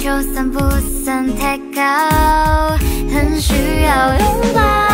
就算不算太高，很需要拥抱。